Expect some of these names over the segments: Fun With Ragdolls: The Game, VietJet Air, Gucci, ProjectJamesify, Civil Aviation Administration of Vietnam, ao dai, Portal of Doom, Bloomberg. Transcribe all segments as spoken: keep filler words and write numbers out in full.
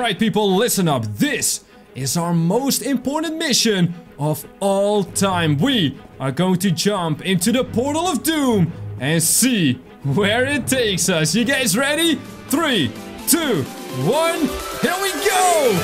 Alright people, listen up. This is our most important mission of all time. We are going to jump into the portal of doom and see where it takes us. You guys ready? Three, two, one, here we go!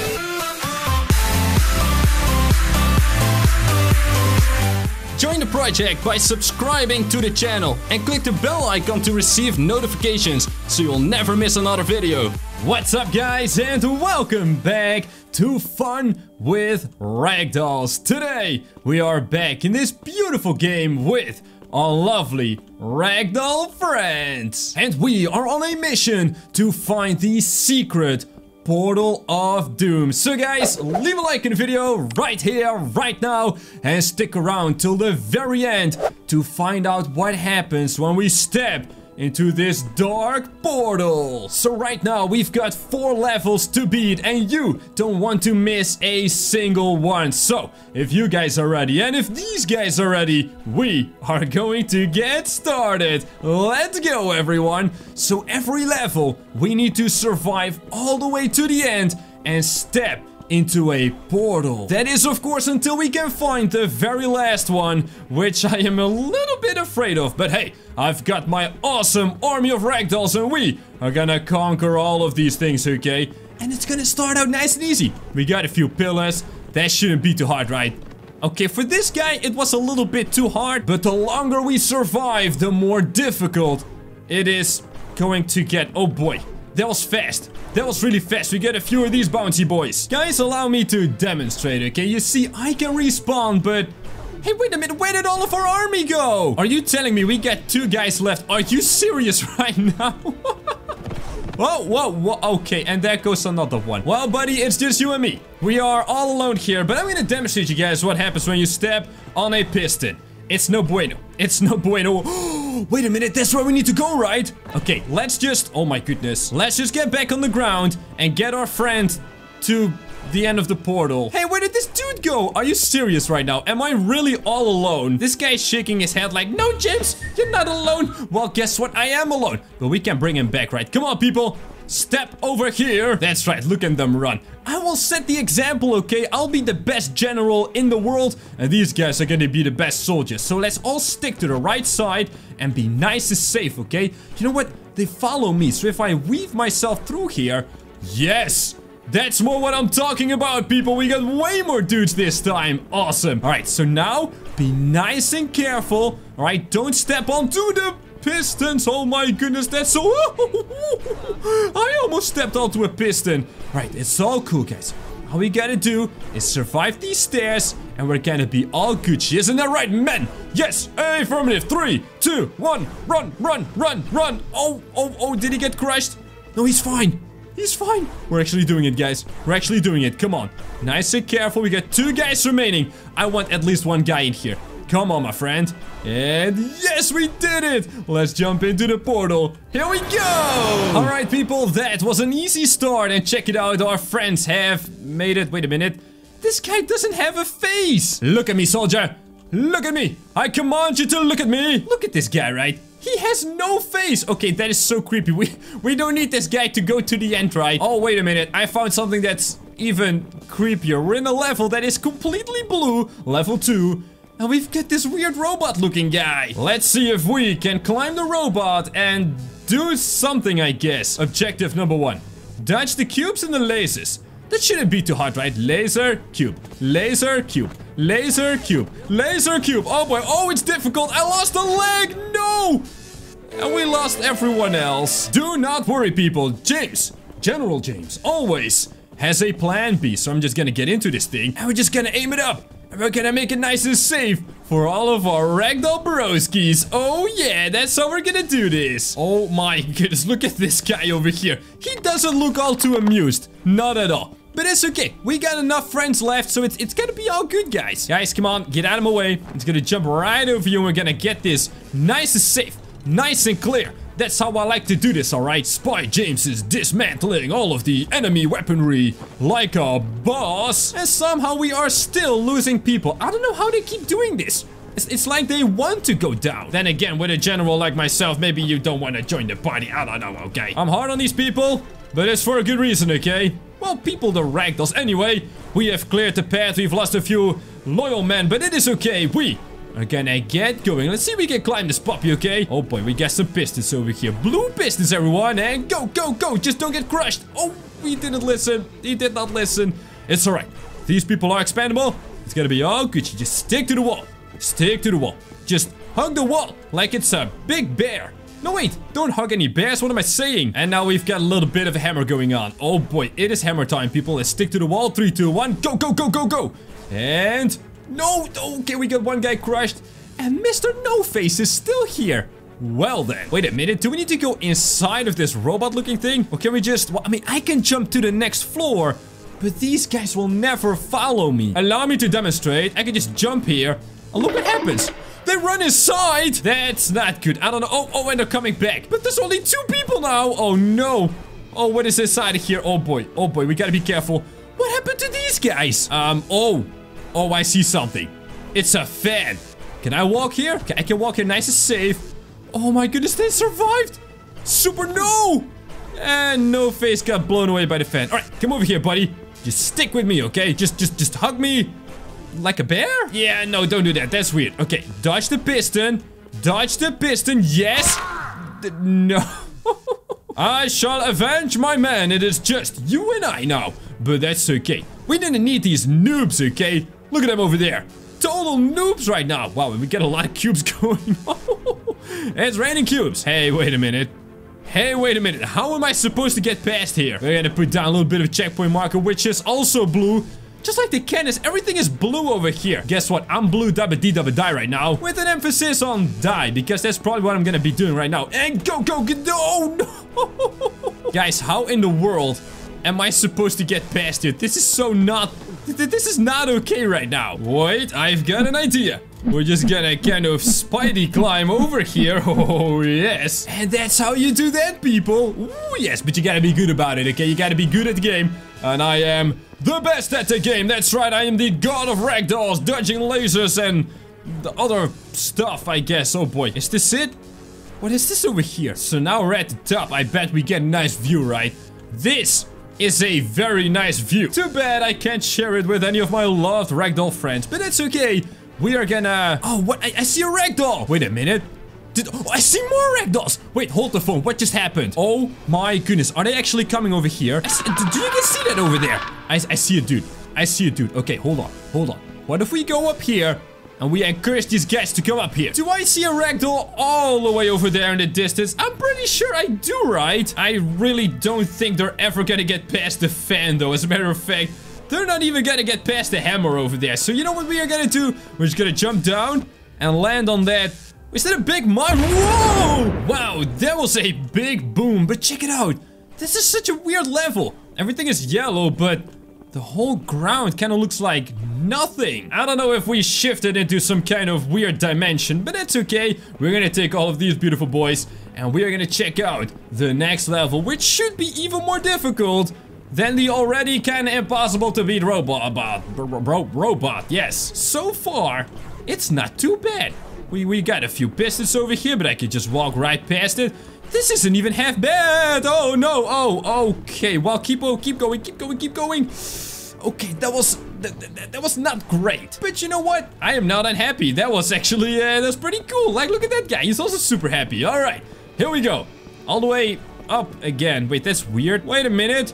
Join the project by subscribing to the channel and click the bell icon to receive notifications so you'll never miss another video. What's up guys, and welcome back to Fun With Ragdolls. Today we are back in this beautiful game with our lovely ragdoll friends, and we are on a mission to find the secret portal of doom. So guys, leave a like in the video right here, right now, and stick around till the very end to find out what happens when we step into this dark portal. So right now we've got four levels to beat, and you don't want to miss a single one. So if you guys are ready, and if these guys are ready, we are going to get started. Let's go everyone. So every level we need to survive all the way to the end and step into a portal. That is of course until we can find the very last one, which I am a little bit afraid of, but hey, I've got my awesome army of ragdolls and we are gonna conquer all of these things, okay? And it's gonna start out nice and easy. We got a few pillars. That shouldn't be too hard, right? Okay, for this guy it was a little bit too hard, but the longer we survive, the more difficult it is going to get. Oh boy, that was fast. That was really fast. We get a few of these bouncy boys. Guys, allow me to demonstrate, okay? You see, I can respawn, but... Hey, wait a minute. Where did all of our army go? Are you telling me we got two guys left? Are you serious right now? Whoa, whoa, whoa. Okay, and there goes another one. Well, buddy, it's just you and me. We are all alone here, but I'm gonna demonstrate you guys what happens when you step on a piston. It's no bueno. It's no bueno. Wait a minute, that's where we need to go, right? Okay, let's just... Oh my goodness. Let's just get back on the ground and get our friend to the end of the portal. Hey, where did this dude go? Are you serious right now? Am I really all alone? This guy's shaking his head like, no, James, you're not alone. Well, guess what? I am alone. But we can bring him back, right? Come on, people. Step over here. That's right, look at them run. I will set the example, okay? I'll be the best general in the world, and these guys are gonna be the best soldiers. So let's all stick to the right side and be nice and safe, okay? You know what? They follow me, so if I weave myself through here... Yes! That's more what I'm talking about, people. We got way more dudes this time. Awesome. All right, so now be nice and careful. All right, don't step onto the pistons. Oh my goodness, that's so... I almost stepped onto a piston. Right, it's all cool, guys. All we gotta do is survive these stairs, and we're gonna be all Gucci. Isn't that right, men? Yes, affirmative. Three, two, one. Run, run, run, run. Oh, oh, oh, did he get crushed? No, he's fine. He's fine. We're actually doing it, guys. We're actually doing it. Come on. Nice and careful. We got two guys remaining. I want at least one guy in here. Come on, my friend. And yes, we did it. Let's jump into the portal. Here we go. All right, people. That was an easy start. And check it out. Our friends have made it. Wait a minute. This guy doesn't have a face. Look at me, soldier. Look at me. I command you to look at me. Look at this guy, right? He has no face. Okay, that is so creepy. We we don't need this guy to go to the end, right? Oh, wait a minute. I found something that's even creepier. We're in a level that is completely blue. Level two. And we've got this weird robot-looking guy. Let's see if we can climb the robot and do something, I guess. Objective number one. Dodge the cubes and the lasers. That shouldn't be too hard, right? Laser, cube. Laser, cube. Laser, cube. Laser, cube. Oh, boy. Oh, it's difficult. I lost a leg. No! And we lost everyone else. Do not worry, people. James, General James, always has a plan B. So I'm just gonna get into this thing, and we're just gonna aim it up. And we're gonna make it nice and safe for all of our ragdoll broskies. Oh, yeah, that's how we're gonna do this. Oh, my goodness. Look at this guy over here. He doesn't look all too amused. Not at all. But it's okay. We got enough friends left, so it's, it's gonna be all good, guys. Guys, come on. Get out of my way. It's gonna jump right over you, and we're gonna get this nice and safe. Nice and clear. That's how I like to do this, alright? Spy James is dismantling all of the enemy weaponry like a boss. And somehow we are still losing people. I don't know how they keep doing this. It's, it's like they want to go down. Then again, with a general like myself, maybe you don't want to join the party. I don't know, okay? I'm hard on these people, but it's for a good reason, okay? Well, people, the ragdolls. Anyway, we have cleared the path. We've lost a few loyal men, but it is okay. We are gonna get going. Let's see if we can climb this puppy, okay? Oh boy, we got some pistons over here. Blue pistons, everyone. And go, go, go. Just don't get crushed. Oh, he didn't listen. He did not listen. It's all right. These people are expandable. It's gonna be all good. You just stick to the wall. Stick to the wall. Just hug the wall like it's a big bear. No, wait, don't hug any bears. What am I saying? And now we've got a little bit of a hammer going on. Oh boy, it is hammer time, people. Let's stick to the wall. Three, two, one. Go, go, go, go, go. And no. Okay, we got one guy crushed. And Mister No Face is still here. Well then. Wait a minute. Do we need to go inside of this robot looking thing? Or can we just... Well, I mean, I can jump to the next floor. But these guys will never follow me. Allow me to demonstrate. I can just jump here. And look what happens. They run inside. That's not good. I don't know. Oh, oh, and they're coming back. But there's only two people now. Oh, no. Oh, what is inside here? Oh, boy. Oh, boy. We gotta be careful. What happened to these guys? Um, oh. Oh, I see something. It's a fan. Can I walk here? Okay, I can walk here nice and safe. Oh, my goodness. They survived. Super no. And No Face got blown away by the fan. All right. Come over here, buddy. Just stick with me, okay? Just, just, just hug me. Like a bear? Yeah, no, don't do that. That's weird. Okay, dodge the piston. Dodge the piston. Yes. D- no. I shall avenge my man. It is just you and I now. But that's okay. We didn't need these noobs, okay? Look at them over there. Total noobs right now. Wow, we got a lot of cubes going on. It's raining cubes. Hey, wait a minute. Hey, wait a minute. How am I supposed to get past here? We're gonna put down a little bit of checkpoint marker, which is also blue. Just like the cannons, everything is blue over here. Guess what? I'm blue double D double die right now. With an emphasis on die, because that's probably what I'm gonna be doing right now. And go, go, go, no, no. Guys, how in the world am I supposed to get past it? This is so not, this is not okay right now. Wait, I've got an idea. We're just gonna kind of spidey climb over here. Oh, yes. And that's how you do that, people. Ooh, yes, but you gotta be good about it, okay? You gotta be good at the game. And I am the best at the game. That's right. I am the god of ragdolls, dodging lasers and the other stuff, I guess. Oh boy. Is this it? What is this over here? So now we're at the top. I bet we get a nice view, right? This is a very nice view. Too bad I can't share it with any of my loved ragdoll friends, but it's okay. We are gonna... Oh, what? I, I see a ragdoll. Wait a minute. Did... Oh, I see more ragdolls. Wait, hold the phone. What just happened? Oh my goodness. Are they actually coming over here? I see... Do you guys see that over there? I, I see a dude. I see a dude. Okay, hold on. Hold on. What if we go up here and we encourage these guys to come up here? Do I see a ragdoll all the way over there in the distance? I'm pretty sure I do, right? I really don't think they're ever gonna get past the fan, though. As a matter of fact, they're not even gonna get past the hammer over there. So you know what we are gonna do? We're just gonna jump down and land on that. Is that a big mine? Whoa! Wow, that was a big boom. But check it out. This is such a weird level. Everything is yellow, but the whole ground kind of looks like nothing. I don't know if we shifted into some kind of weird dimension, but that's okay. We're gonna take all of these beautiful boys and we are gonna check out the next level, which should be even more difficult than the already kind of impossible to beat robot about robot. Yes, so far it's not too bad. We we got a few pistons over here, but I could just walk right past it. This isn't even half bad. Oh no. Oh, okay. Well, keep oh, keep going, keep going, keep going. Okay, that was that, that, that was not great. But you know what? I am not unhappy. That was actually uh, that's pretty cool. Like, look at that guy. He's also super happy. All right, here we go. All the way up again. Wait, that's weird. Wait a minute.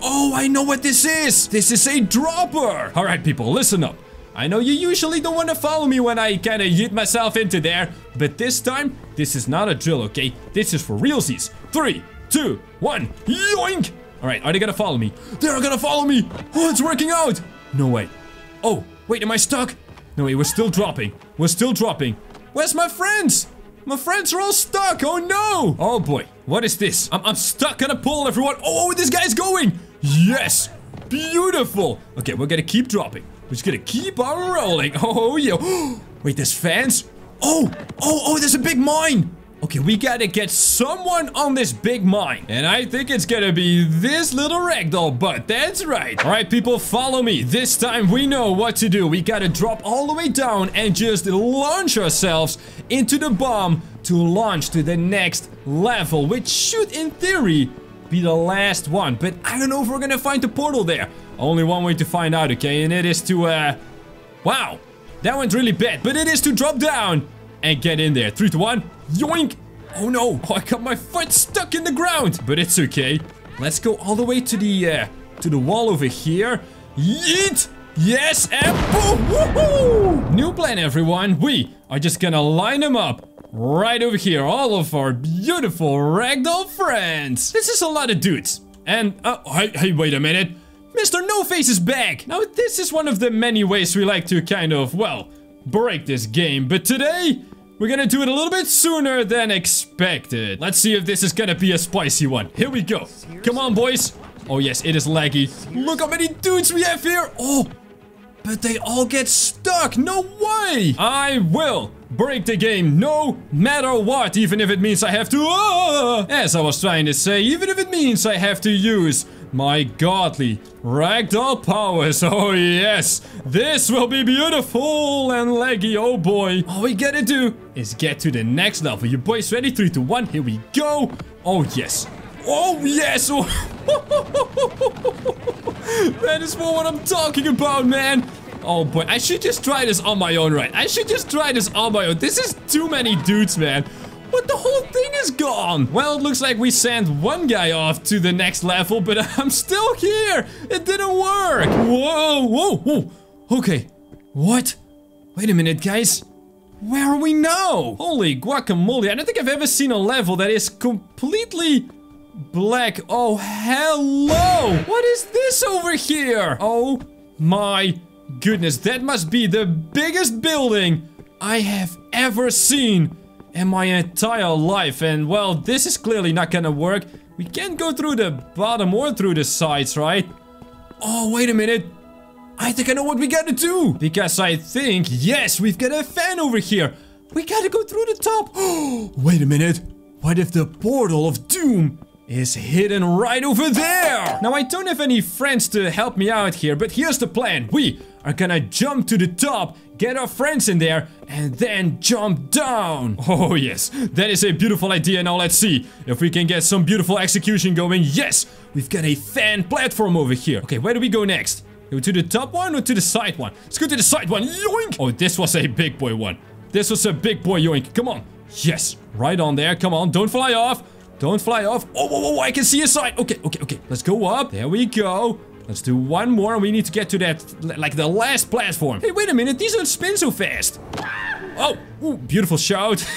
Oh, I know what this is. This is a dropper. All right, people, listen up. I know you usually don't want to follow me when I kind of yeet myself into there, but this time, this is not a drill, okay? This is for realsies. Three, two, one, yoink! All right, are they gonna follow me? They're gonna follow me! Oh, it's working out! No way. Oh, wait, am I stuck? No way, we're still dropping. We're still dropping. Where's my friends? My friends are all stuck, oh no! Oh boy, what is this? I'm, I'm stuck on a pole, everyone. Oh, this guy's going! Yes! Beautiful! Okay, we're gonna keep dropping. We're just gonna keep on rolling. Oh, yeah. Wait, there's fans? Oh, oh, oh, there's a big mine. Okay, we gotta get someone on this big mine. And I think it's gonna be this little ragdoll, but that's right. All right, people, follow me. This time we know what to do. We gotta drop all the way down and just launch ourselves into the bomb to launch to the next level, which should, in theory, be the last one, but I don't know if we're gonna find the portal there. Only one way to find out, okay, and it is to, uh... wow, that went really bad, but it is to drop down and get in there. Three to one, yoink! Oh no, oh, I got my foot stuck in the ground, but it's okay. Let's go all the way to the, uh, to the wall over here. Yeet! Yes, and boom! Woohoo! New plan, everyone. We are just gonna line them up right over here. All of our beautiful ragdoll friends. This is a lot of dudes. And, uh, hey, hey, wait a minute. Mister No Face is back. Now, this is one of the many ways we like to kind of, well, break this game. But today, we're gonna do it a little bit sooner than expected. Let's see if this is gonna be a spicy one. Here we go. Come on, boys. Oh, yes, it is laggy. Look how many dudes we have here. Oh. But they all get stuck, no way! I will break the game no matter what, even if it means I have to... Uh, as I was trying to say, even if it means I have to use my godly ragdoll powers. Oh yes, this will be beautiful and laggy, oh boy. All we gotta do is get to the next level. You boys ready? Three, two, one, here we go. Oh yes. Oh yes! Oh. That is more what I'm talking about, man. Oh boy, I should just try this on my own, right? I should just try this on my own. This is too many dudes, man. But the whole thing is gone. Well, it looks like we sent one guy off to the next level, but I'm still here. It didn't work. Whoa, whoa, whoa. Okay, what? Wait a minute, guys. Where are we now? Holy guacamole. I don't think I've ever seen a level that is completely... black. Oh, hello. What is this over here? Oh my goodness. That must be the biggest building I have ever seen in my entire life. And well, this is clearly not gonna work. We can't go through the bottom or through the sides, right? Oh, wait a minute. I think I know what we gotta do. Because I think, yes, we've got a fan over here. We gotta go through the top. Oh, wait a minute. What if the portal of doom is hidden right over there? Now, I don't have any friends to help me out here, but here's the plan. We are gonna jump to the top, get our friends in there, and then jump down. Oh, yes. That is a beautiful idea. Now, let's see if we can get some beautiful execution going. Yes, we've got a fan platform over here. Okay, where do we go next? Go to the top one or to the side one? Let's go to the side one. Yoink! Oh, this was a big boy one. This was a big boy yoink. Come on. Yes, right on there. Come on, don't fly off. Don't fly off. Oh, oh, oh, I can see a side. Okay, okay, okay. Let's go up. There we go. Let's do one more. We need to get to that, like the last platform. Hey, wait a minute. These don't spin so fast. Oh, ooh, beautiful shout.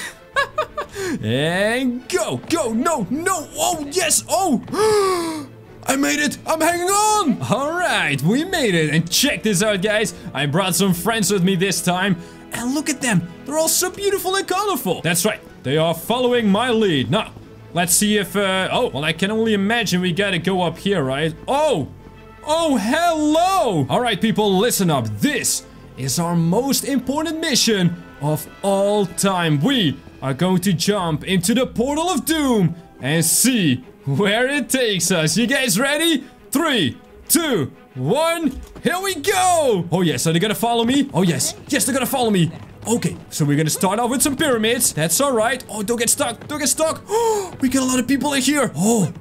And go, go. No, no. Oh, yes. Oh, I made it. I'm hanging on. All right, we made it. And check this out, guys. I brought some friends with me this time. And look at them. They're all so beautiful and colorful. That's right. They are following my lead. Now, let's see if... Uh, oh, well, I can only imagine we gotta go up here, right? Oh! Oh, hello! All right, people, listen up. This is our most important mission of all time. We are going to jump into the portal of doom and see where it takes us. You guys ready? Three, two... one, here we go! Oh yes, are they gonna follow me? Oh yes, yes, they're gonna follow me. Okay, so we're gonna start off with some pyramids. That's all right. Oh, don't get stuck, don't get stuck. Oh, we got a lot of people in here. Oh,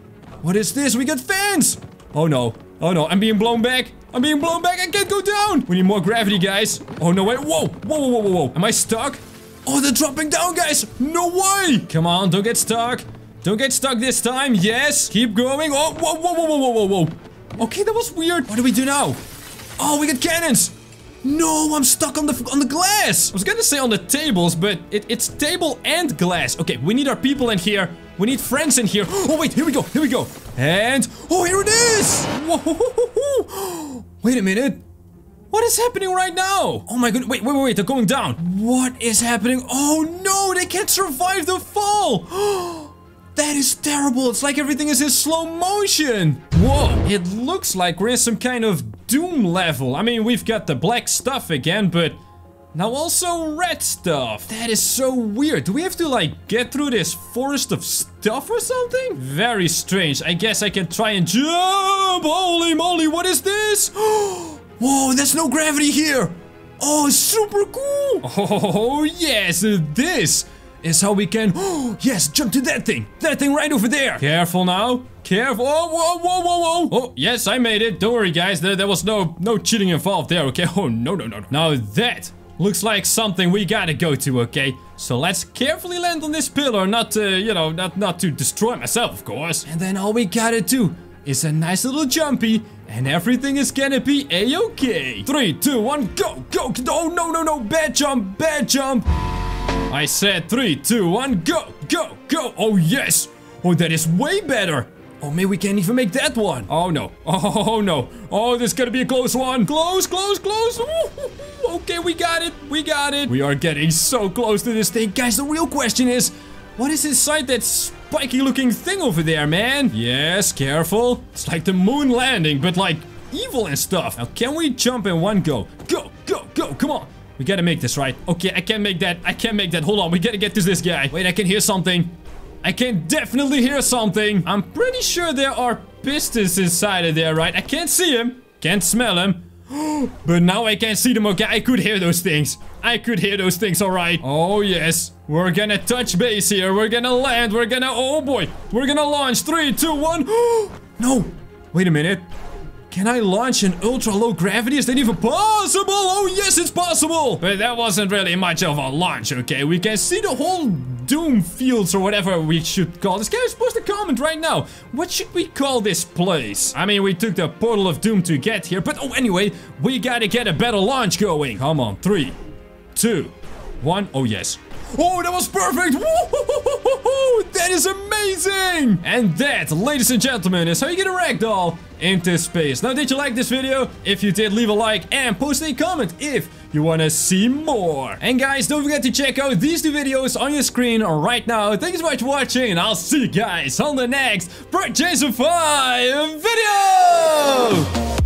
what is this? We got fans. Oh no, oh no, I'm being blown back. I'm being blown back, I can't go down. We need more gravity, guys. Oh no, wait, whoa, whoa, whoa, whoa, whoa. Am I stuck? Oh, they're dropping down, guys. No way. Come on, don't get stuck. Don't get stuck this time, yes. Keep going. Oh, whoa, whoa, whoa, whoa, whoa, whoa, whoa. Okay, that was weird. What do we do now? Oh, we got cannons. No, I'm stuck on the on the glass. I was gonna say on the tables, but it, it's table and glass. Okay, we need our people in here. We need friends in here. Oh, wait, here we go, here we go. And, oh, here it is. Whoa. Wait a minute. What is happening right now? Oh my goodness, wait, wait, wait, wait, they're going down. What is happening? Oh no, they can't survive the fall. Oh. That is terrible. It's like everything is in slow motion. Whoa. It looks like we're in some kind of doom level. I mean, we've got the black stuff again, but now also red stuff. That is so weird. Do we have to, like, get through this forest of stuff or something? Very strange. I guess I can try and jump. Holy moly, what is this? Whoa, there's no gravity here. Oh, super cool. Oh, yes. This is how we can, oh yes, jump to that thing, that thing right over there. Careful now, careful, oh, whoa, whoa, whoa, whoa, oh, yes, I made it, don't worry guys, there, there was no, no cheating involved there, okay, oh, no, no, no, no, now that looks like something we gotta go to, okay, so let's carefully land on this pillar, not to, you know, not, not to destroy myself, of course, and then all we gotta do is a nice little jumpy, and everything is gonna be a-okay. Three, two, one, go, go, oh, no, no, no, bad jump, bad jump. I said three, two, one, go, go, go. Oh, yes. Oh, that is way better. Oh, maybe we can't even make that one. Oh, no. Oh, no. Oh, this is gonna be a close one. Close, close, close. Ooh, okay, we got it. We got it. We are getting so close to this thing. Guys, the real question is, what is inside that spiky looking thing over there, man? Yes, careful. It's like the moon landing, but like evil and stuff. Now, can we jump in one go? Go, go, go. Come on. We gotta make this, right? Okay, I can't make that. I can't make that. Hold on, we gotta get to this guy. Wait, I can hear something. I can definitely hear something. I'm pretty sure there are pistons inside of there, right? I can't see him. Can't smell him. But now I can see them, okay? I could hear those things. I could hear those things, all right. Oh, yes. We're gonna touch base here. We're gonna land. We're gonna... Oh, boy. We're gonna launch. Three, two, one. No. Wait a minute. Can I launch an ultra-low gravity? Is that even possible? Oh, yes, it's possible. But that wasn't really much of a launch, okay? We can see the whole doom fields or whatever we should call this. This guy is supposed to comment right now. What should we call this place? I mean, we took the portal of doom to get here. But, oh, anyway, we gotta get a better launch going. Come on. Three, two, one. Oh, yes. Oh, that was perfect. Woo-hoo-hoo-hoo-hoo. That is amazing. And that, ladies and gentlemen, is how you get a ragdoll into space. Now, did you like this video? If you did, leave a like and post a comment if you want to see more. And guys, don't forget to check out these two videos on your screen right now. Thanks so much for watching, and I'll see you guys on the next ProjectJamesify video.